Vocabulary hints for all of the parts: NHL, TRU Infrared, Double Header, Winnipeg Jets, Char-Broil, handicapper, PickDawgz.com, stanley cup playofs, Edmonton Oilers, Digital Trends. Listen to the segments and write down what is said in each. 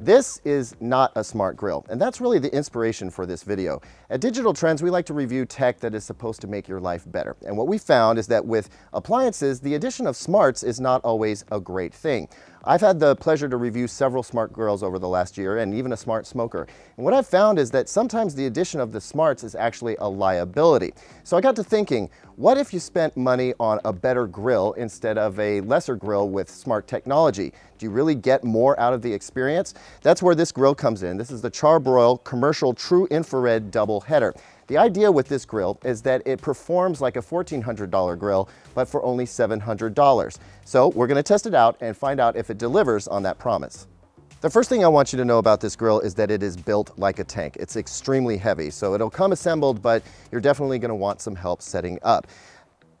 This is not a smart grill, and that's really the inspiration for this video. At Digital Trends, we like to review tech that is supposed to make your life better. And what we found is that with appliances, the addition of smarts is not always a great thing. I've had the pleasure to review several smart grills over the last year and even a smart smoker. And what I've found is that sometimes the addition of the smarts is actually a liability. So I got to thinking, what if you spent money on a better grill instead of a lesser grill with smart technology? Do you really get more out of the experience? That's where this grill comes in. This is the Char-Broil Commercial True Infrared Double Header. The idea with this grill is that it performs like a $1,400 grill, but for only $700. So we're going to test it out and find out if it delivers on that promise. The first thing I want you to know about this grill is that it is built like a tank. It's extremely heavy, so it'll come assembled, but you're definitely going to want some help setting up.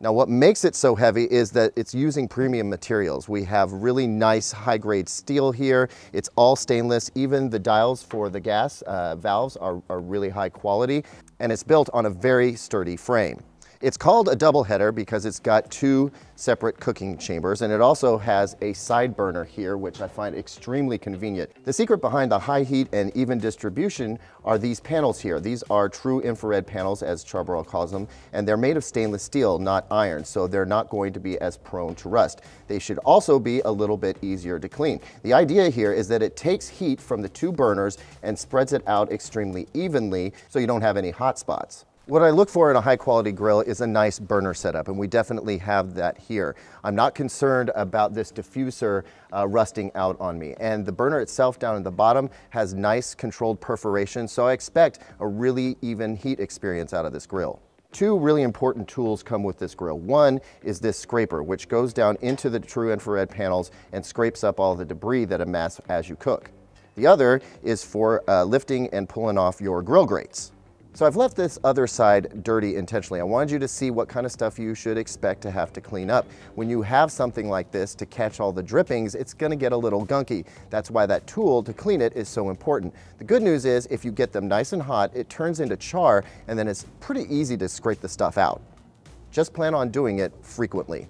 Now, what makes it so heavy is that it's using premium materials. We have really nice high-grade steel here. It's all stainless. Even the dials for the gas valves are really high quality, and it's built on a very sturdy frame. It's called a double header because it's got two separate cooking chambers, and it also has a side burner here, which I find extremely convenient. The secret behind the high heat and even distribution are these panels here. These are true infrared panels, as Char-Broil calls them, and they're made of stainless steel, not iron, so they're not going to be as prone to rust. They should also be a little bit easier to clean. The idea here is that it takes heat from the two burners and spreads it out extremely evenly so you don't have any hot spots. What I look for in a high quality grill is a nice burner setup, and we definitely have that here. I'm not concerned about this diffuser rusting out on me. And the burner itself down at the bottom has nice controlled perforation, so I expect a really even heat experience out of this grill. Two really important tools come with this grill. One is this scraper, which goes down into the true infrared panels and scrapes up all the debris that amasses as you cook. The other is for lifting and pulling off your grill grates. So I've left this other side dirty intentionally. I wanted you to see what kind of stuff you should expect to have to clean up. When you have something like this to catch all the drippings, it's going to get a little gunky. That's why that tool to clean it is so important. The good news is if you get them nice and hot, it turns into char, and then it's pretty easy to scrape the stuff out. Just plan on doing it frequently.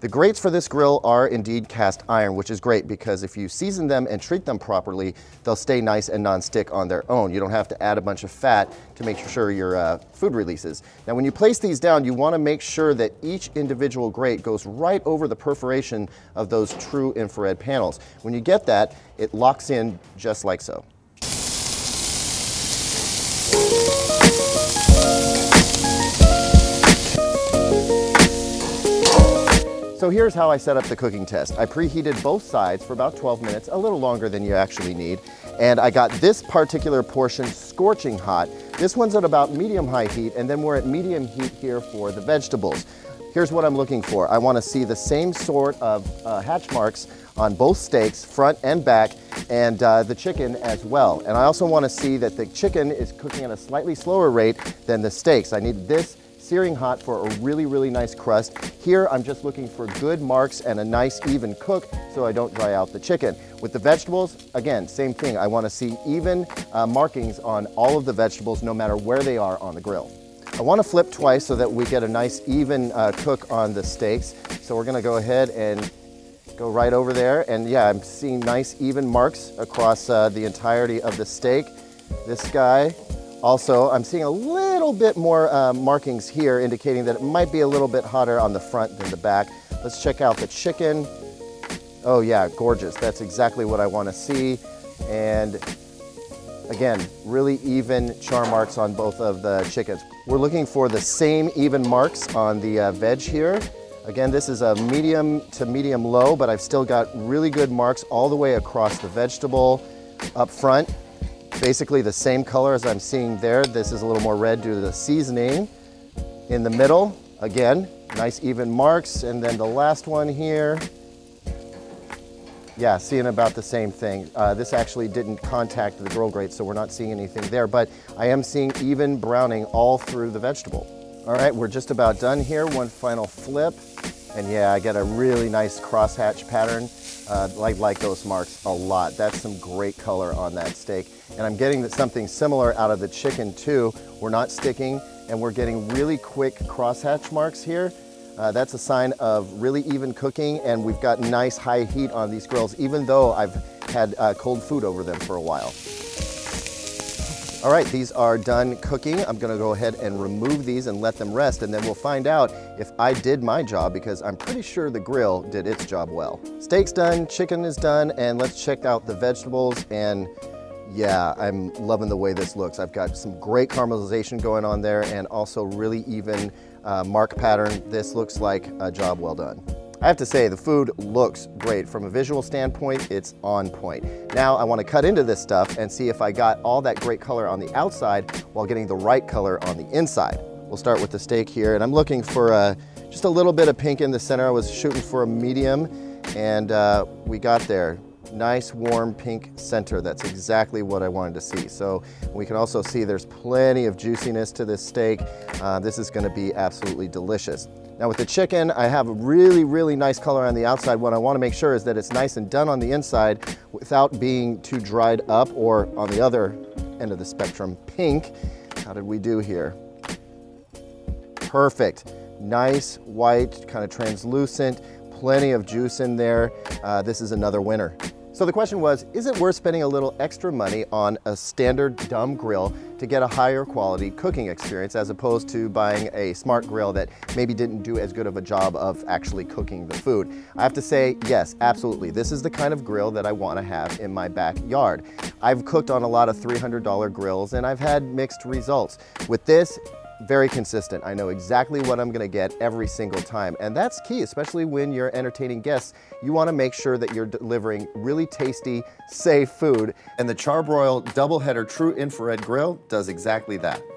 The grates for this grill are indeed cast iron, which is great because if you season them and treat them properly, they'll stay nice and non-stick on their own. You don't have to add a bunch of fat to make sure your food releases. Now, when you place these down, you want to make sure that each individual grate goes right over the perforation of those true infrared panels. When you get that, it locks in just like so. So here's how I set up the cooking test. I preheated both sides for about 12 minutes, a little longer than you actually need. And I got this particular portion scorching hot. This one's at about medium-high heat, and then we're at medium heat here for the vegetables. Here's what I'm looking for. I want to see the same sort of hatch marks on both steaks, front and back, and the chicken as well. And I also want to see that the chicken is cooking at a slightly slower rate than the steaks. I need this searing hot for a really, really nice crust. Here, I'm just looking for good marks and a nice even cook so I don't dry out the chicken. With the vegetables, again, same thing. I want to see even markings on all of the vegetables no matter where they are on the grill. I want to flip twice so that we get a nice even cook on the steaks. So we're going to go ahead and go right over there. And yeah, I'm seeing nice even marks across the entirety of the steak. This guy. Also, I'm seeing a little bit more markings here indicating that it might be a little bit hotter on the front than the back. Let's check out the chicken. Oh yeah, gorgeous. That's exactly what I want to see. And again, really even char marks on both of the chickens. We're looking for the same even marks on the veg here. Again, this is a medium to medium low, but I've still got really good marks all the way across the vegetable up front. Basically the same color as I'm seeing there. This is a little more red due to the seasoning. In the middle, again, nice even marks. And then the last one here, yeah, seeing about the same thing. This actually didn't contact the grill grate, so we're not seeing anything there, but I am seeing even browning all through the vegetable. All right, we're just about done here. One final flip. And yeah, I get a really nice crosshatch pattern. I like those marks a lot. That's some great color on that steak. And I'm getting something similar out of the chicken too. We're not sticking, and we're getting really quick crosshatch marks here. That's a sign of really even cooking, and we've got nice high heat on these grills, even though I've had cold food over them for a while. All right, these are done cooking. I'm gonna go ahead and remove these and let them rest, and then we'll find out if I did my job, because I'm pretty sure the grill did its job well. Steak's done, chicken is done, and let's check out the vegetables. And yeah, I'm loving the way this looks. I've got some great caramelization going on there, and also really even mark pattern. This looks like a job well done. I have to say, the food looks great. From a visual standpoint, it's on point. Now I want to cut into this stuff and see if I got all that great color on the outside while getting the right color on the inside. We'll start with the steak here, and I'm looking for just a little bit of pink in the center. I was shooting for a medium, and we got there. Nice warm pink center. That's exactly what I wanted to see. So we can also see there's plenty of juiciness to this steak. This is going to be absolutely delicious. Now with the chicken, I have a really, really nice color on the outside. What I want to make sure is that it's nice and done on the inside without being too dried up, or on the other end of the spectrum, pink. How did we do here? Perfect. Nice, white, kind of translucent, plenty of juice in there. This is another winner. So the question was, is it worth spending a little extra money on a standard dumb grill to get a higher quality cooking experience, as opposed to buying a smart grill that maybe didn't do as good of a job of actually cooking the food? I have to say, yes, absolutely. This is the kind of grill that I want to have in my backyard. I've cooked on a lot of $300 grills, and I've had mixed results. With this, very consistent. I know exactly what I'm gonna get every single time. And that's key, especially when you're entertaining guests. You wanna make sure that you're delivering really tasty, safe food. And the Char-Broil Double Header True Infrared Grill does exactly that.